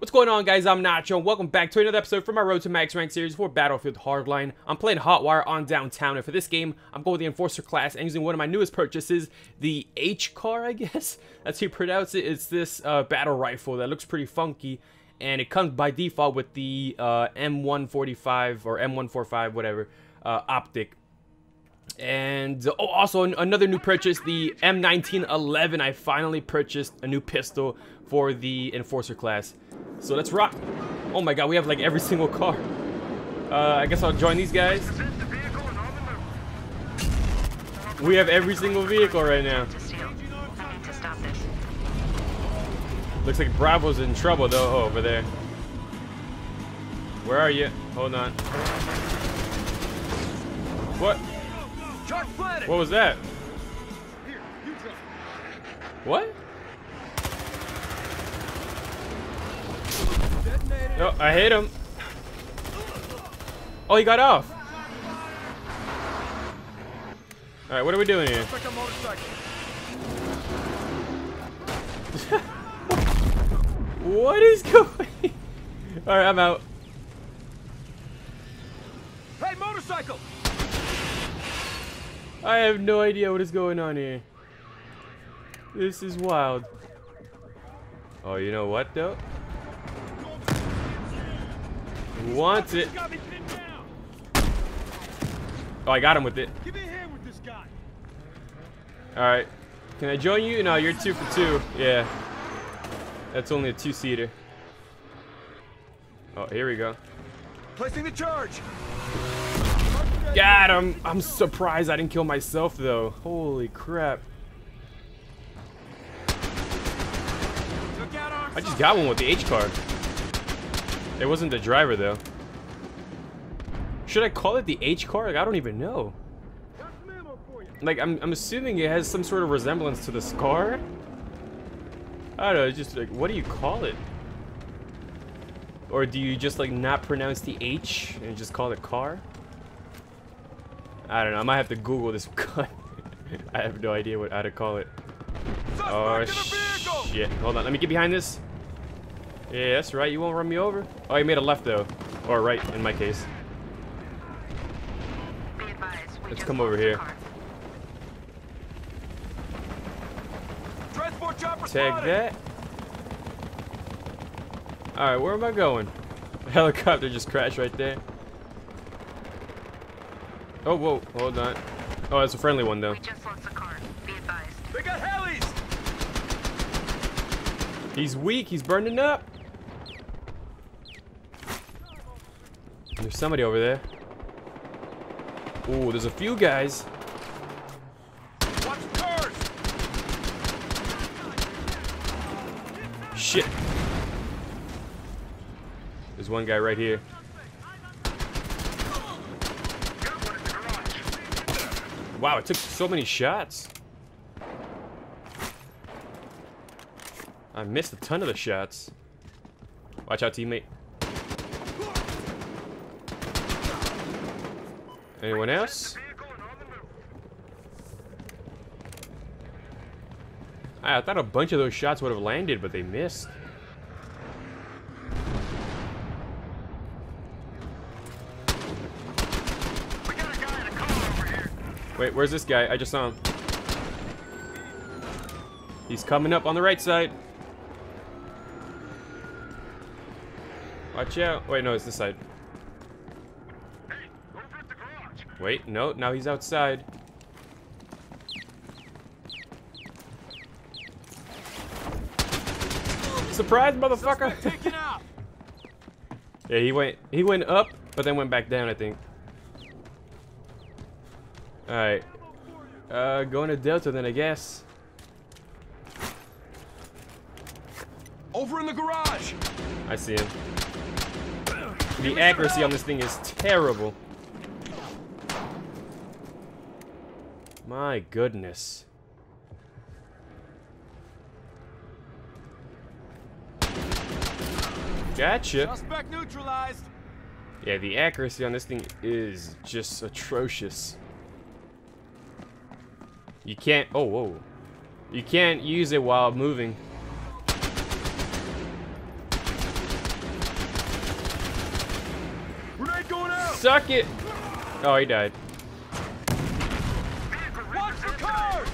What's going on, guys? I'm Nacho and welcome back to another episode from our Road to Max Rank series for Battlefield Hardline. I'm playing Hotwire on Downtown, and for this game I'm going with the Enforcer class and using one of my newest purchases, the HCAR, I guess that's how you pronounce it. It's this battle rifle that looks pretty funky, and it comes by default with the M145 or M145, whatever, optic. And also another new purchase, the M1911. I finally purchased a new pistol for the Enforcer class, so let's rock. Oh my god, we have like every single car. I guess I'll join these guys. We have every single vehicle right now. Looks like Bravo's in trouble though. Oh, over there. Where are you? Hold on. What? What was that? What? Oh, I hit him. Oh, he got off. All right, what are we doing here? What is going on? All right, I'm out. Hey, motorcycle! I have no idea what is going on here. This is wild. Oh, you know what though? Wants it. Oh, I got him with it. Alright. Can I join you? No, you're 2 for 2. Yeah. That's only a 2-seater. Oh, here we go. Placing the charge. Got him! I'm surprised I didn't kill myself though. Holy crap. I just got one with the HCAR. It wasn't the driver though. Should I call it the HCAR? Like, I don't even know. Like, I'm assuming it has some sort of resemblance to the SCAR. I don't know, just like, what do you call it? Or do you just like not pronounce the H and just call it car? I don't know. I might have to Google this gun. I have no idea what how to call it. Oh shit! Hold on. Let me get behind this. Yeah, that's right. You won't run me over. Oh, you made a left though, or right in my case. Let's come over here. Tag that. All right, where am I going? The helicopter just crashed right there. Oh, whoa, hold on. Oh, that's a friendly one, though. We just lost the car. Be advised. We got helis! He's weak. He's burning up. There's somebody over there. Ooh, there's a few guys. Watch the cars! Shit. There's one guy right here. Wow, it took so many shots. I missed a ton of the shots. Watch out, teammate. Anyone else? I thought a bunch of those shots would have landed, but they missed. Wait, where's this guy? I just saw him. He's coming up on the right side. Watch out. Wait, no, it's this side. Wait, no, now he's outside. Surprise, motherfucker! Yeah, he went up, but then went back down, I think. Alright, going to Delta then, I guess. Over in the garage. I see him. The accuracy on this thing is terrible. My goodness. Gotcha. Suspect neutralized. Yeah, the accuracy on this thing is just atrocious. You can't, oh whoa, you can't use it while moving. Suck it! Oh, he died. Watch your cars!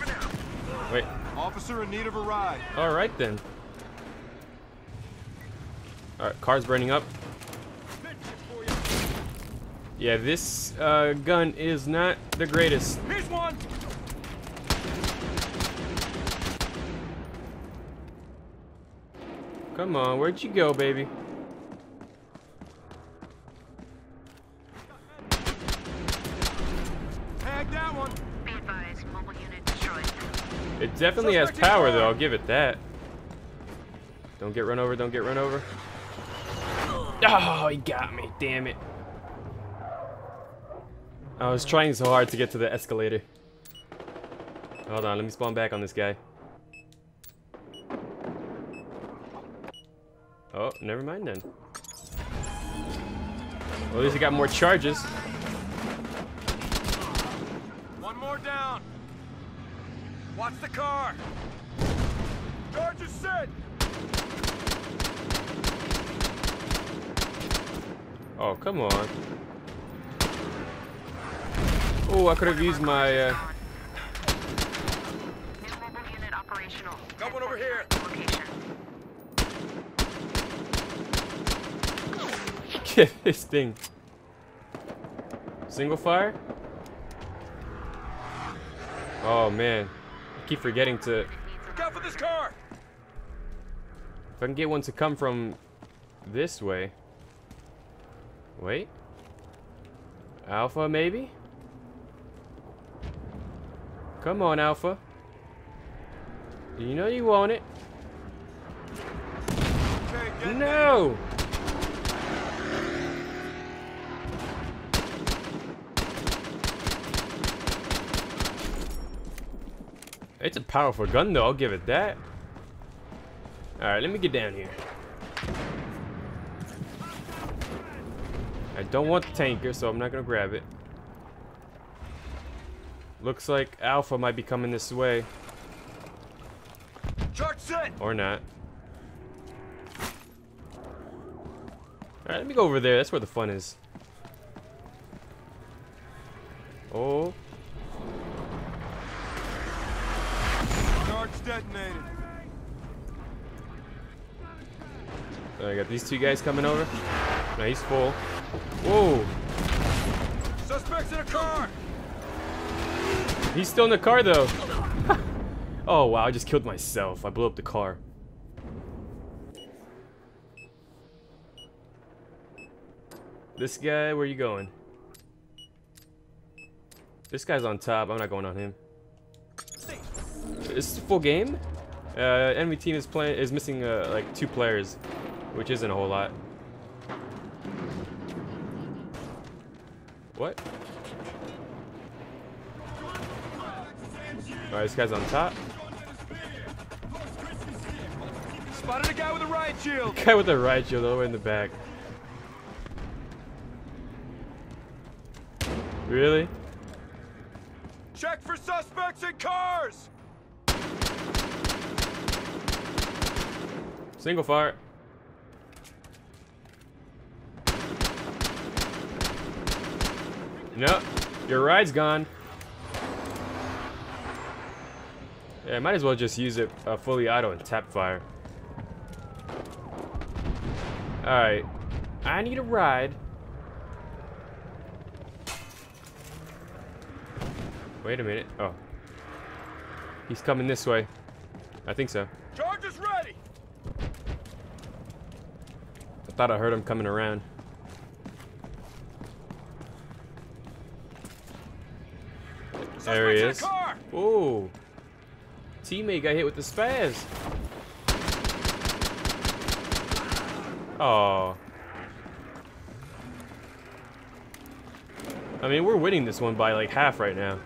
Wait. Officer in need of a ride. Alright then. Alright, car's burning up. Yeah, this gun is not the greatest. Here's one! Come on, where'd you go, baby? Tag that one. Be advised, mobile unit destroyed. It definitely has power though, I'll give it that. Don't get run over, don't get run over. Oh, he got me, damn it. I was trying so hard to get to the escalator. Hold on, let me spawn back on this guy. Oh, never mind then. Well, at least he got more charges. One more down. Watch the car. Charges set. Oh, come on. Oh, I could have used my. New mobile unit operational. Got one over here. Get this thing. Single fire. Oh man, I keep forgetting to. Look out for this car. If I can get one to come from this way. Wait. Alpha, maybe. Come on, Alpha. You know you want it. Okay, no! It's a powerful gun, though. I'll give it that. Alright, let me get down here. I don't want the tanker, so I'm not going to grab it. Looks like Alpha might be coming this way. Charge set. Or not. Alright, let me go over there. That's where the fun is. Oh. Charge detonated. So I got these two guys coming over. Now he's full. Whoa. Suspects in a car. He's still in the car though. Oh wow, I just killed myself. I blew up the car. This guy, where you going? This guy's on top. I'm not going on him. It's full game. Enemy team is playing is missing like two players, which isn't a whole lot. What? Alright, this guy's on top. Spotted a guy with a riot shield. Guy with a riot shield all the way in the back. Really? Check for suspects in cars. Single fire. Nope, your ride's gone. Yeah, might as well just use it fully auto and tap fire. Alright. I need a ride. Wait a minute. Oh. He's coming this way. I think so. Charge is ready. I thought I heard him coming around. There he is. Whoa. Teammate got hit with the spaz. Oh. I mean, we're winning this one by like half right now.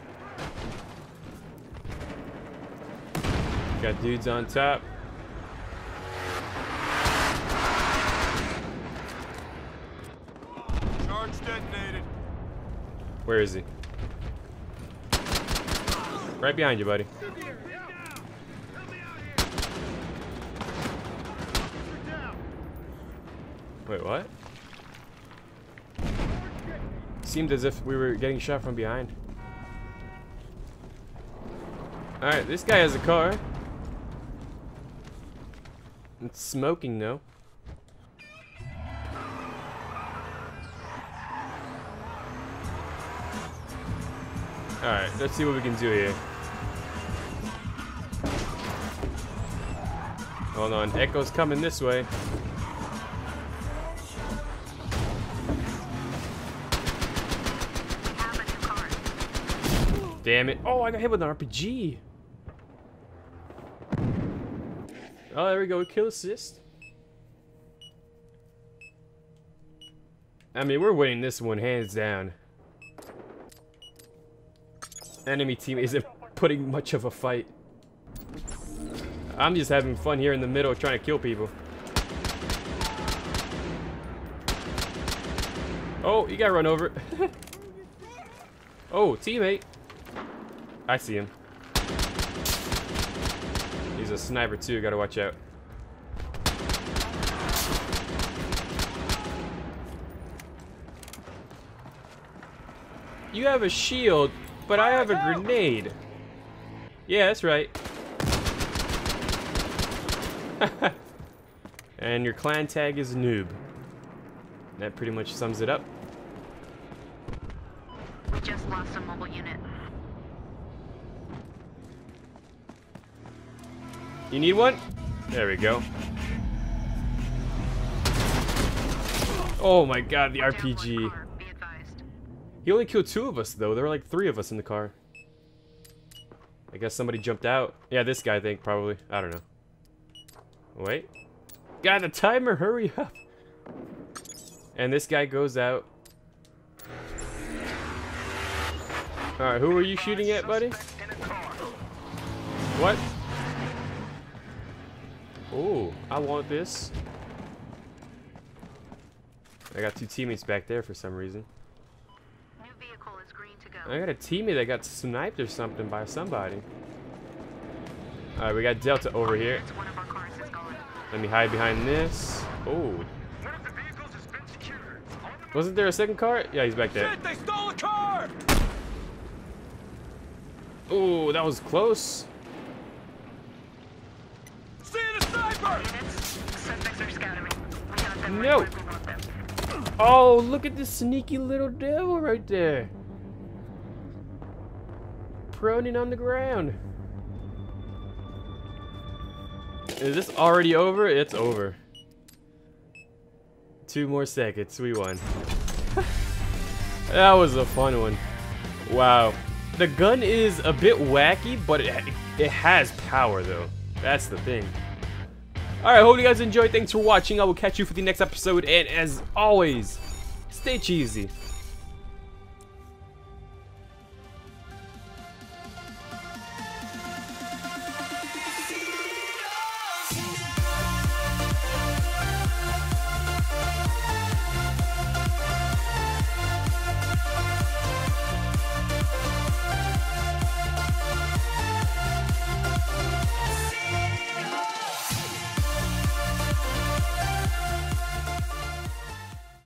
Got dudes on top. Charge detonated. Where is he? Right behind you, buddy. Wait, what? Seemed as if we were getting shot from behind. Alright, this guy has a car. It's smoking though. Alright, let's see what we can do here. Hold on, Echo's coming this way. Damn it. Oh, I got hit with an RPG. Oh, there we go. Kill assist. I mean, we're winning this one hands down. Enemy team isn't putting much of a fight. I'm just having fun here in the middle trying to kill people. Oh, he got run over. Oh, teammate. I see him. He's a sniper too, gotta watch out. You have a shield, but I have a grenade. Yeah, that's right. And your clan tag is noob. That pretty much sums it up. We just lost a mobile unit. You need one? There we go. Oh my god, the RPG. He only killed two of us though. There were like three of us in the car. I guess somebody jumped out. Yeah, this guy I think probably. I don't know. Wait. God, the timer, hurry up. And this guy goes out. Alright, who were you shooting at, buddy? What? Oh, I want this. I got two teammates back there for some reason. New vehicle is green to go. I got a teammate that got sniped or something by somebody. Alright, we got Delta over here. Let me hide behind this. Oh. Wasn't there a second car? Yeah, he's back there. They stole a car! Oh, that was close. No! Oh, look at this sneaky little devil right there. Proning on the ground. Is this already over? It's over. 2 more seconds. We won. That was a fun one. Wow. The gun is a bit wacky, but it has power though. That's the thing. Alright, hope you guys enjoyed. Thanks for watching. I will catch you for the next episode. And as always, stay cheesy.